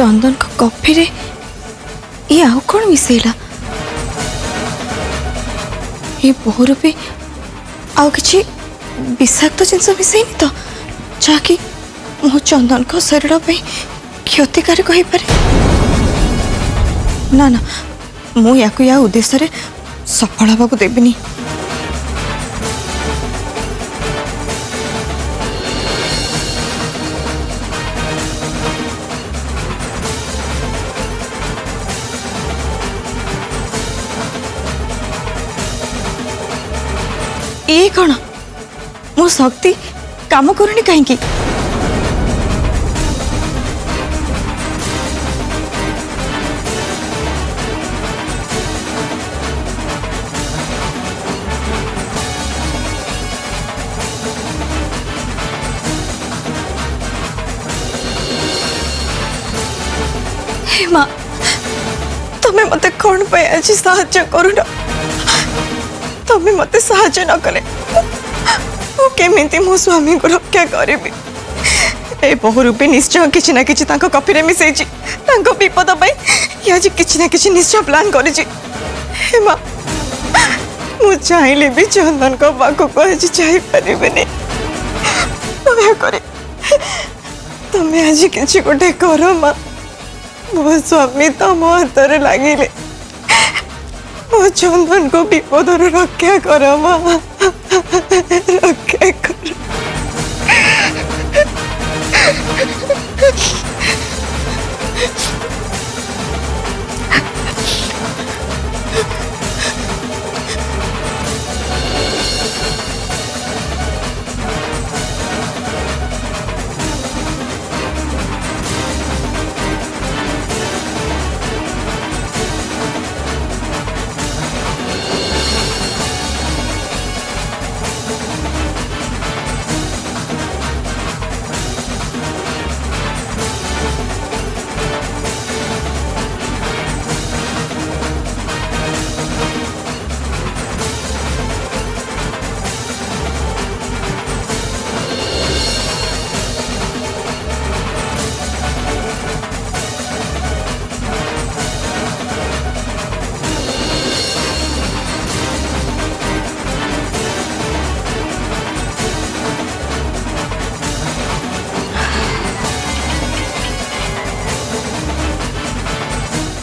चंदन को कॉफी रे ये आउ कौन मिसेला ये बहुर पे आउ किसी विषाक्त जिनस मिसेनी तो जाकि मो चंदन को शरीर पे क्षतिकारक हो पारे ना ना मु या को या उद्देश्य रे सफल हवा को देबनी ये कौन मो शक्ति काम करूनी कहीं माँ तुम्हें मत कौन पे आज साहय करूना तुम्हें मत साहय न कले केमी मो स्वामी को रक्षा करी ए बहुरूपी निश्चय किसी ना किसी कॉफी रे मिसई विपद पर आज किसी ना किसी निश्चय प्लान कर चाहिए भी चंदन को पाखक आज जापरि तुम्हें आज किसी गोटे कर माँ मो स्वामी तुम हाथ लगिले मो चंदन को विपद रक्षा कर माँ रक्षा कर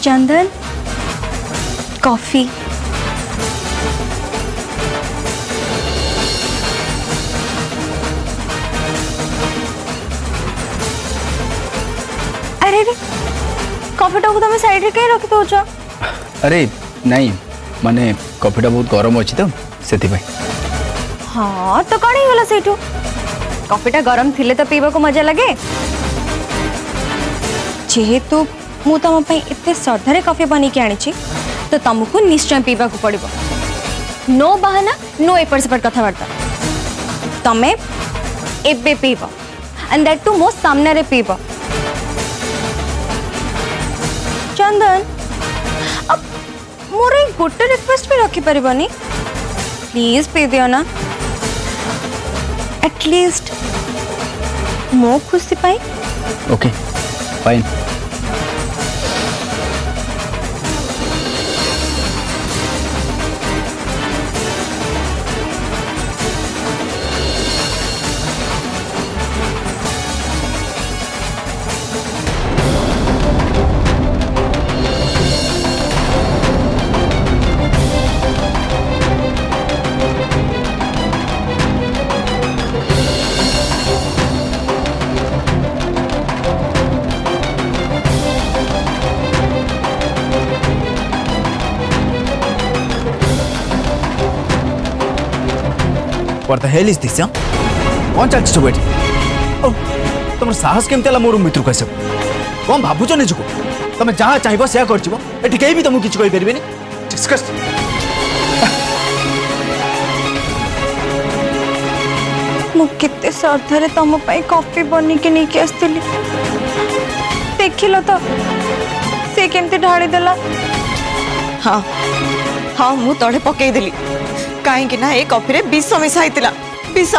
चंदन कॉफी अरे रे कॉफी टाक तुम साइड रे कहीं रखी दौच अरे नहीं माने कॉफी टा बहुत गरम अच्छी तो से हाँ तो कौन होगा सेठू कॉफी टा गरम थिले तो पीवा को मजा लगे जेहेतु तो मु तुम एत श्रद्धार कॉफी बन के आनी तो तुमको निश्चय पीवा को पड़ो नो बाहाना नो एपर सेपर कथबार्ता तमें एबे पीब एंड दैट टू मो सामना रे पीब चंदन अब मोर गोटे रिक्वेस्ट भी रखिपर प्लीज पी दियो ना एटलिस्ट मो खुशी पाई okay fine What the hell is this? कौन चल चुके ओ तुम साहस केमती है मोर मित्र कह कौन भावुच निजुक तुम जहाँ चाहब से एटी कहीं भी तुमको किसी कहींपर डिस्कस मुझे श्रद्धार तुम कॉफी बन के लेकिन आसली देख लो तो सी केमती ढाड़ीदेला हाँ हाँ मु तड़े पकईदेली कहीं ना ये कॉफी रे विष मिशाई विष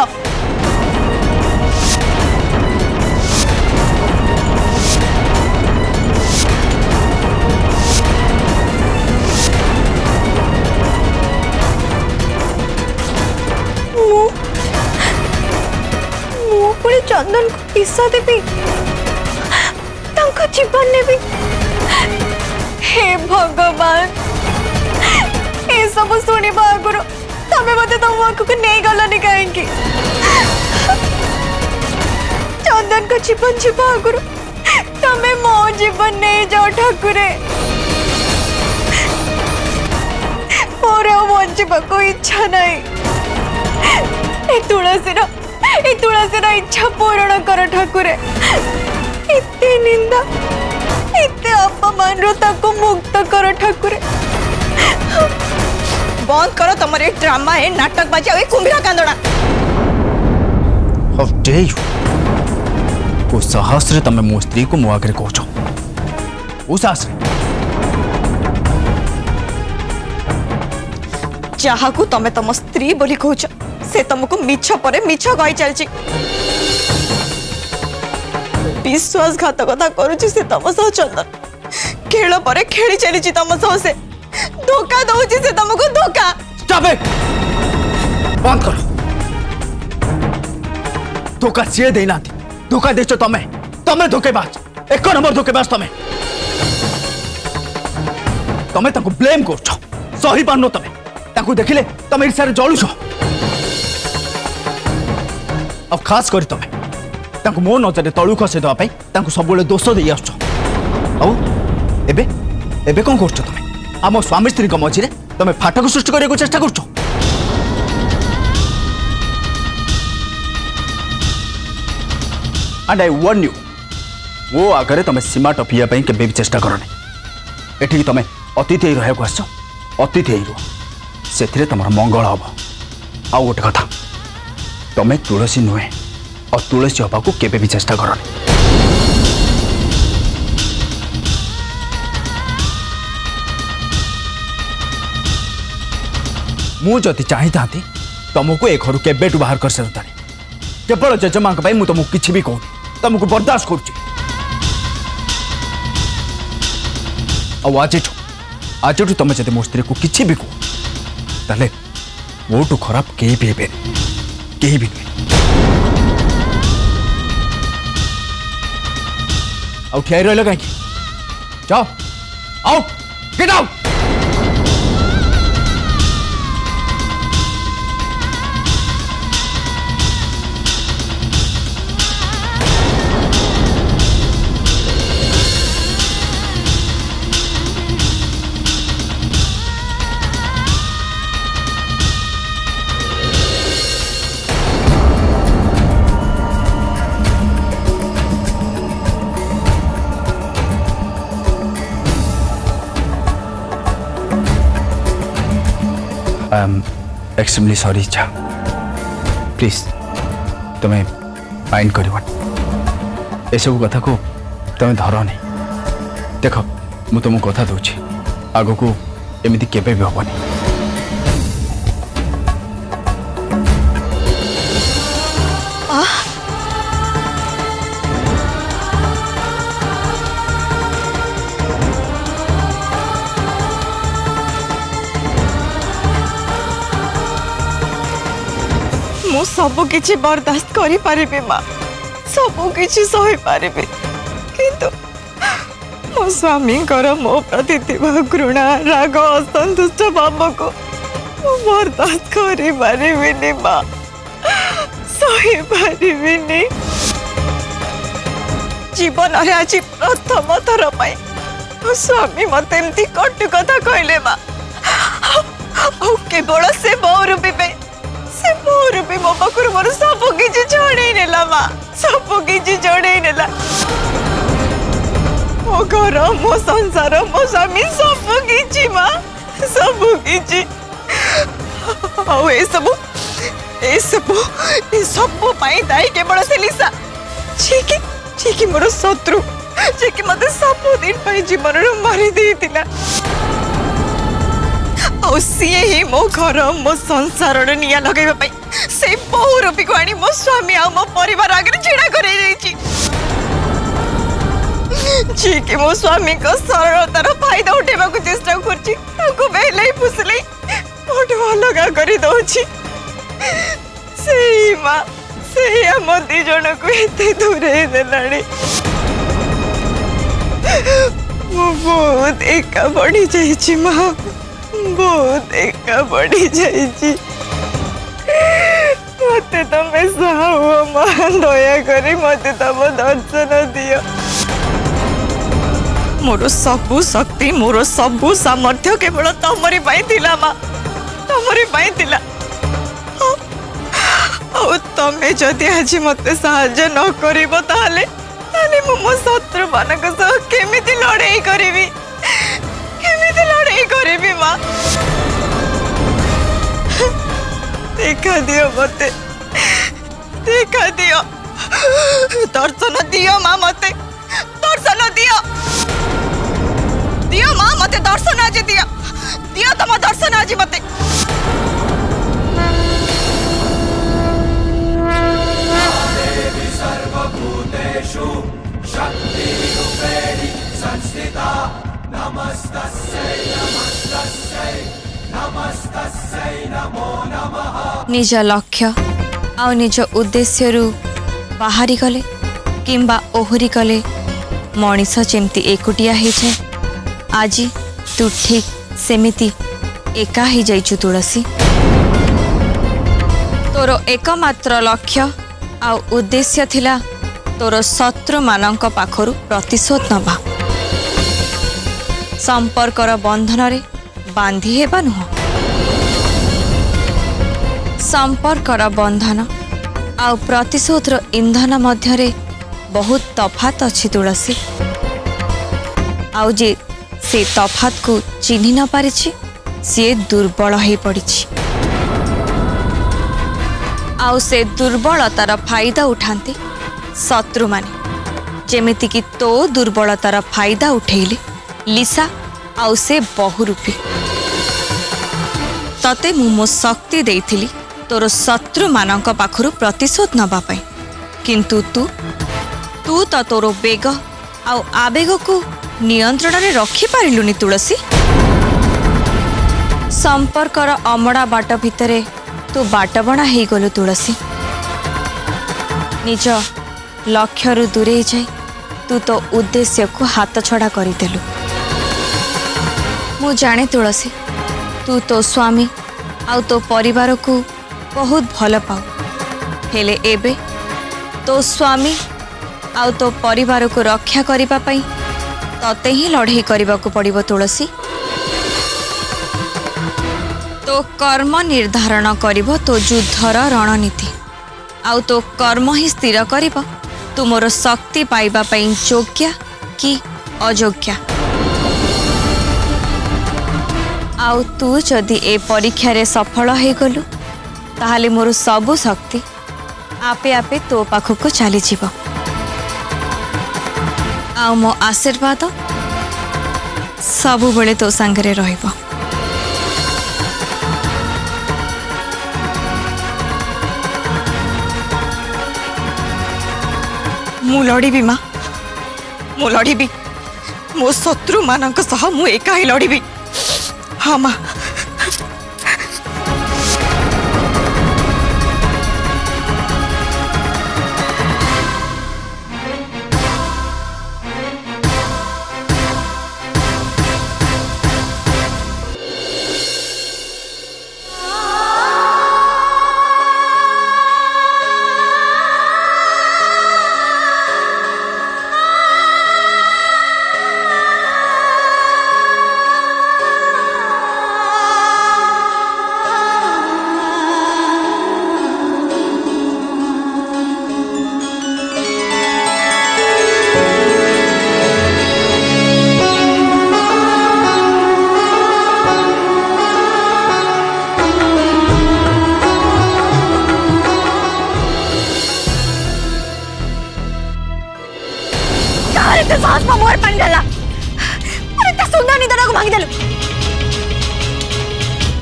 विष देवी जीवन ने भी। हे भगवान ये सब शुण आगुरी तमें मत तुम आगे नहीं गलानी कहीं चंदन को जीवन जीव आगुरी तमें मो जीवन नहीं जाओ ठाकुरे मोर बचाको इच्छा नहीं तुलसीर इच्छा पूरण कर ठाकुरे इतने निंदा इतने अपमान को मुक्त कर ठाकुरे बंद करो तुम्हारे ड्रामा है नाटकबाजी और कुंभिरा कांदड़ा हाउ डेयर यू को साहस रे तमे मो स्त्री को मो आगे कहछो ओ साहस जहा को तमे तम स्त्री बोली कहछो से तुमको मिछ पर मिछ गई चलची विश्वासघातकता करुची से तम सह चंदन खेल पर खेली चली तम सह से धोखा दौची से तुमको धोखा स्टॉप इट बंद करो धोखा सी देना धोखा देचो तमें तमें धोखेबाज एक नंबर धोखेबाज तमें तमें ताको ब्लेम करछो सही पारनो तमें ताको देखिले तमें ईर्ष्यारे जळुछो अब खास कर तमें मो नजर तलू खसई देवाई सब दोष दे आस कौन करें आम स्वामी स्त्री मझे तुम फाटक सृष्टि करने को चेष्टा कर एंड आई वार्न यू वो आगे तुम सीमा टपियापी के चेष्टा करना ये तुम अतिथि रहा आस अतिथि रुह से तुम मंगल हम आउ गोटे कथा तुम तुलसी नुहे और तुलसी हवा को केबे भी चेष्टा करने मुझे चाही था तुमको एक घर केबेटू बाहर कर सारे केवल जेजमा तुमको किसी भी कहूँ तुमको बर्दाश्त कर तुम जब मो स्त्री को किसी भी कह मोटू खराब कहीं भी नुहे आउ ठिया रही कहीं जाओ आओ get out I am extremely sorry इच्छा प्लीज तुम्हें माइंड कर सब कथा को तुम्हें धर नहीं देख मु तुम कथा दूची आग को एमती केबे भी हेनी सबु किछि बर्दाश्त करि पारिबे मां सबु किछि सहि पारिबे किंतु मो स्वामी मो प्रति घृणा राग असंतुष्ट भाव को बर्दाश्त करि पारिबिनि मां सहि पारिबिनि जीवन रे आज प्रथम थर पाई मो स्वामी मते एमती कटु कथा कहले मां ओ केवल से बौरु बिबे से मोरू भी मो पाखर मोर सब किसी छड़ई नेला माँ सब किसी छड़ई नेला मो घर मो संसार मो स्वामी सब किसी माँ सब किसी आउ ए सब पाई दाई केवल से लिसा ठीक मोर शत्रु जे कि मते सब दिन पाई जीवन मारी देइतिला सीए ही मो घर मो संसार निया लगे से बहु रूपी को आनी मो स्वामी मो परिवार आगे छेड़ा कर मो स्वामी को सरलतार फायदा उठेबा को चेष्टा करेले फुसले अलग कर से आम दी जन को दूरे दे बहुत एका बढ़ी जाइए माँ बहुत एका बढ़ी जाइए मते तमे साहु माँ दया करी मते तब दर्शन दियो मोर सबु शक्ति मोर सबु सामर्थ्य केवल तमरी पाई थिला माँ तमरी पाई थिला ओ तमे जदि आज मते सहाय्य न करिबो ताले ताले मु मो शत्रु मानक सह केमिति लड़ाई करिवि मां देखा दियो दर्शन दियो मां मते दर्शन दियो दियो मां मते दर्शन आज दियो दियो तम दर्शन आज मते सर्वभूतेषु शक्तिरूपेणि संस्थिता नमस्तस्यै नमस्तस्यै नमो नमः। निज लक्ष्य आउ निज उद्देश्यरू बाहरी गले किंबा ओहरी गले मनीष जेमती एकुटिया होइछे आज तू ठीक सेमिति एका ही जाइछु तुलसी तोर एकमात्र लक्ष्य आ उद्देश्य थिला तोर शत्रु मानक पाखरु प्रतिशोध नवा संपर्कर बंधन रे बांधी हेबा नुह संपर्कर बंधन आ प्रतिशोधर इंधन मध्य रे बहुत तफात अछि तुलसी आउ जे से तफात को चिन्हि न पारिछि से दुर्बल हे पड़िछि आउ से दुर्बलतार फायदा उठाते शत्रु माने जेमिति कि तो दुर्बलतार फायदा उठेले लिसा आउ से बहुरूपी तते मु मो शक्ति देइथिली तोर शत्रु मानक पाखरु प्रतिशोध नबा पई किंतु तू तू तो तोर बेग आउ आवेग को नियंत्रण रे रखी पारिलुनी तुलसी संपर्कर अमड़ा बाट भितरे तू बाटबणा हो गलु तुलसी निज लक्ष्य दूरे जाए तू तो उद्देश्य को हाथ छड़ा करदेलु मु जाने तुलसी तू तो स्वामी आउ तो परिवार को बहुत भल पाऊ हेले एबे तो स्वामी आउ तो परिवार को रक्षा करिबा पई तते ही लड़ाई करबाकू पड़िबो तुलसी तो कर्म निर्धारण करिबो तो युद्धर रणनीति आउ तो कर्म ही स्थिर करिबो तू मोर शक्ति पाइबा पई योग्य कि अयोग्य आउ तू जदि ए परीक्षा रे सफल हे गलु ताहाले मोर सबु शक्ति आपे आपे तो पाखको चली जीवो आउ मो आशीर्वाद सबु बेले तो संगरे रहिबो मु लड़ी माँ मु लड़ी मो शत्रु मान मु एका ही लड़ी हाँ माँ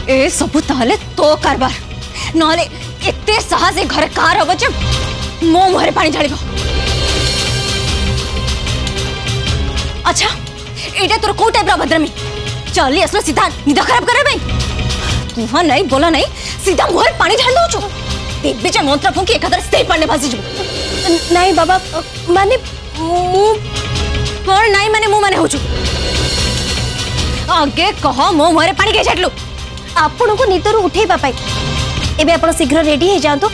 ए सबु ताले तो कारबार नाले एते साहस घर कार हम जे मो मुहरे पानी ढाल अच्छा एटा तोर कौ टाइप भद्रमी चली आसल सीधा निद खराब करे तू हाँ नहीं बोला नहीं सीधा मुहरे पानी ढाल दौ दिग्विजय मंत्र फुंकी एक स्थिर पाने भासी जो नहीं बाबा माने मु पर नहीं माने मु माने हो छु आगे कह मो मोरे पानी के छटलु आपण को नितर उठे पाई एबे आपण शीघ्र रेडी हो जांतो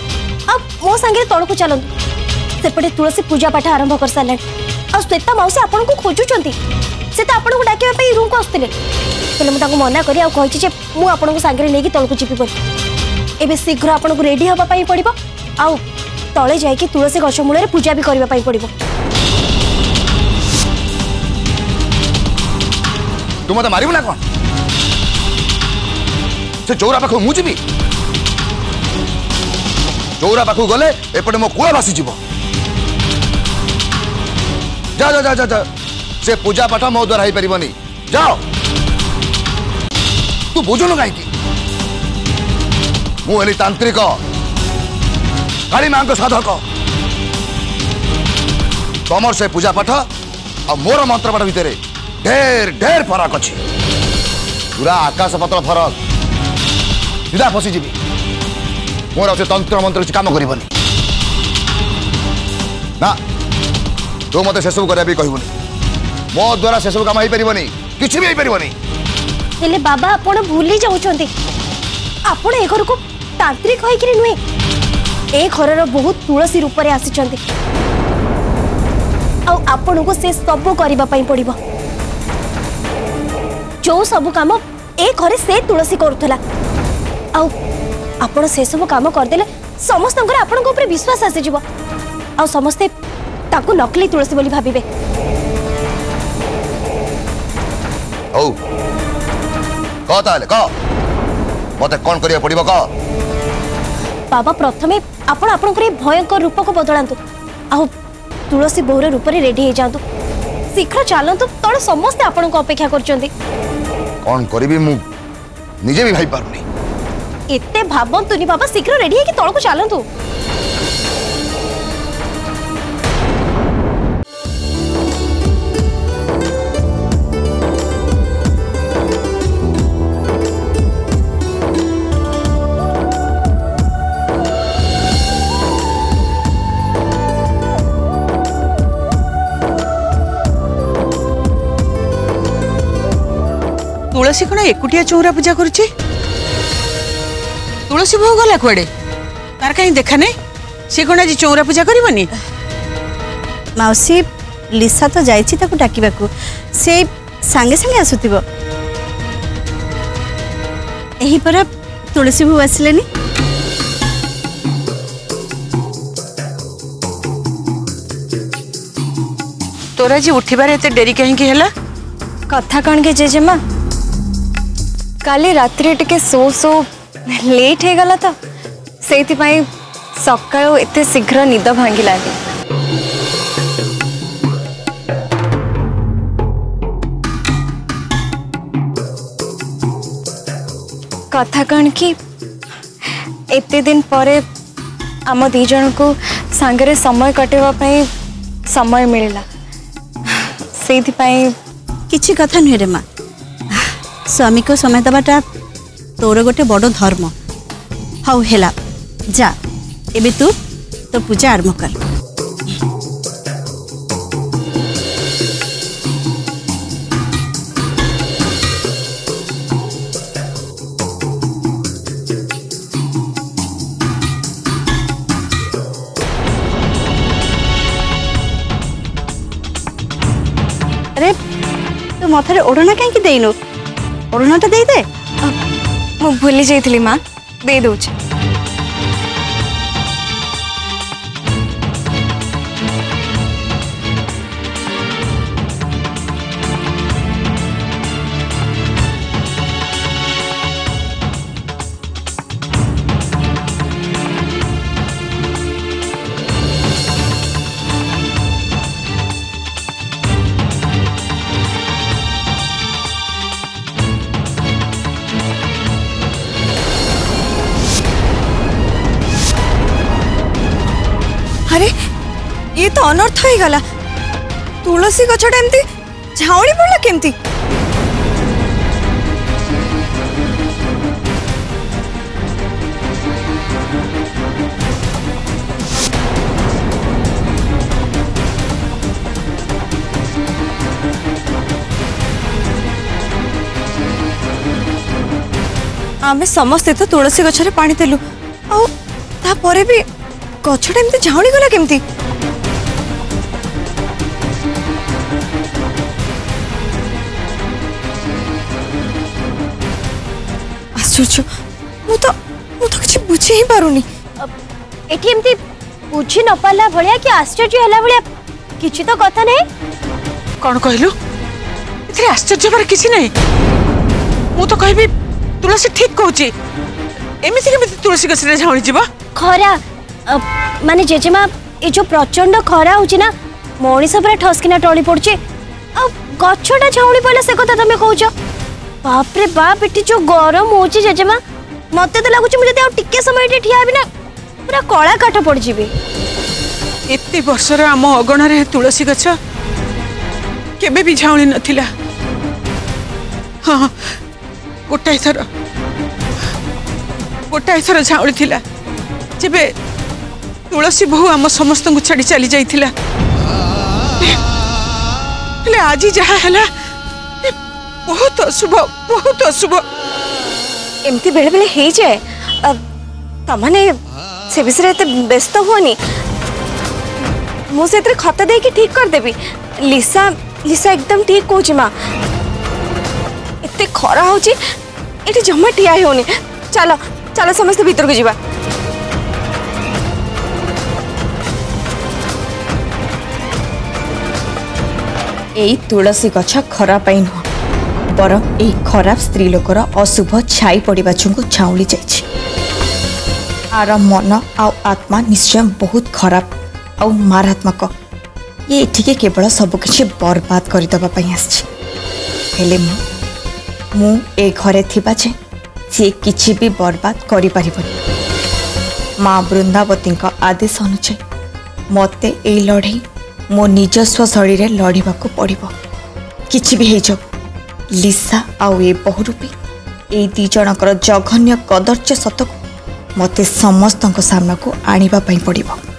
अब मो संगे तळ को चलन सेपटे तुलसी पूजा पाठ आरंभ कर साले आ श्वेता मौसी आपण को खोजु चंती से तो आपण को डाके पे रूम को आस्तिले तले मु ताको मना करी आ कहि छी जे मु आपण को संगे लेकी तळ को चिपी पड़ी एबे शीघ्र आपण को रेडी होबा पई पड़िबो आ तळे जाय कि तुलसी गछ मूले रे पूजा भी करबा पई पड़िबो तुम मत मारिबो ना कोन से चोरा पाखो मु जीबी चोरा पाखो गले एपटे मो कुआ भासी जीवो जा जा जा जा, जा। से पूजा पाठ मो द्वारा ही परिबनी जाओ तू बुझो न काई की मु एली तांत्रिक काली मां को साधक तमर से पूजा पाठ और मोर मंत्र पाठ भितरे ढेर ढेर फरक अच्छी पूरा आकाश पतल फरक सीधा फसी जीवी मोर अच्छे तंत्र मंत्र काम कर तू मत से सब कराया कहबुनि मो द्वारा से सब काम हो पारे किसी भी हो बाबा आपण भूली जाऊँगी आपण ए घर को तांत्रिक होकर नुहे ए घर बहुत तुलसी रूप से आसी आपण को से सब करने पड़ जो सब काम ए घरे से तुलसी करुला आपड़ से सब काम करदेले समस्त आपण को विश्वास आसीज आ समस्ते ताकू नकली तुलसी बोली भाबे मत कौन करिया पड़िबो का बाबा प्रथमे आपण आपण को भयंकर रूप को बदलांतु आ तुलसी बहुर रूप रे रेडी हे जांतु शीघ्र चलतु तोड़ समस्ते आपण को अपेक्षा करचंदी कौन करीबी मु निजे भी भाई पारनी एते भाबंतुनी बाबा शीघ्र रेडी है कि तळ को चालंतु तुलसी कौन एकुटिया चौरा पूजा करुची तुलसी भो गला कुआडे तार कहीं देखा नहीं सी कौन आज चौरा पूजा करवनी मौसी लिसा तो जाई छी ताको डाकिबा को से संगे संगे आसुतिबो एही पर तुलसी भो आसलेनी तोरा जी उठिबार एते देरी कहीं की हला कथा कण के जेजेमा काली रात्रि टिके सो सो लेट हो गला था से सका एते शीघ्र निद भांगी लगे कथा कण कि एते दिन परे आम दी जन को सांगरे समय कटेवा पाई समय मिलला से किछि कथा नुहे रे माँ स्वामी को समय दबाटा तोर गोटे बड़ धर्म हाउ हेला जा एबे तू तो पूजा आरंभ कर अरे तू माथा ओढ़ना कहीं देनु ओढ़नाटा दे दे मु भूली जाइली माँ दे दौ ये तो अनर्थ हो गला तुलसी गछटा एमती झाउणी पड़ला केमती आमे समस्ते तो तुलसी गछरे पानी देलु आ ता परे भी गछटा एमती झाउणी गला केमती आश्चर्य मु तो किछ बुझी ही पारुनी एठी एमती बुझी न पाला भलिया कि आश्चर्य हला भलिया किछि तो कथा नै कोन कहलु इतरे आश्चर्य पर किछि नै मु तो कहबी तुलसी ठीक कहउची एमिसि केमिसि तुलसी गसरे झाउणी जिबा खरा माने जेजेमा ए जो प्रचंड खरा होची ना मणिस पर ठसकिना टळी पडची आ गछटा झाउणी पले से कथा तमे कहउचो बाप रे बाप एठी जो गरम होची जेजेमा मते तो लागुची मु जदि आ टिके समय एठी ठिया बिना पूरा कळा काठ पड जिबे एत्ते वर्षर आम अगण रे तुलसी गछ केबे भी झाउणी नथिला हां गोटाई थर झाउणी थिला जेबे तुलसी बहु आम समस्त छाड़ी चली जाइथिला ले आजी जहा हला बहुत अशुभ एमती बेले बेले हे जाए तमने से विषय एते व्यस्त होनी मु से एते खत दे कि ठीक कर देबी लिसा एकदम ठीक कोची मां एते खरा होची एठी जम्मा टिया होनी चलो चलो समस्त भीतर को जीवा एई तुलसी गछ खरा पाई नु बर ए खराब स्त्री लोकर अशुभ छाई पड़वा चुंकु छाउली जाइछि आर मन आ आत्मा निश्चय बहुत खराब आ मारात्मक ये एठिके केवल सबकि बर्बाद कर दबा पई आछि हेले मु ए घरे थिबा जे से किछि भी बर्बाद करि परिबनी मां वृंदावती का आदेश अनुसार मते ए लड़ाई मो निजस्व शरीर रे लड़ीबा को पड़िबो किछि भी हे जो लिसा आउ ए बहुरूपी ए दी जनकर जघन्य कदर्च सतक मते समस्तक सामना को आनिबा पई पड़िबो।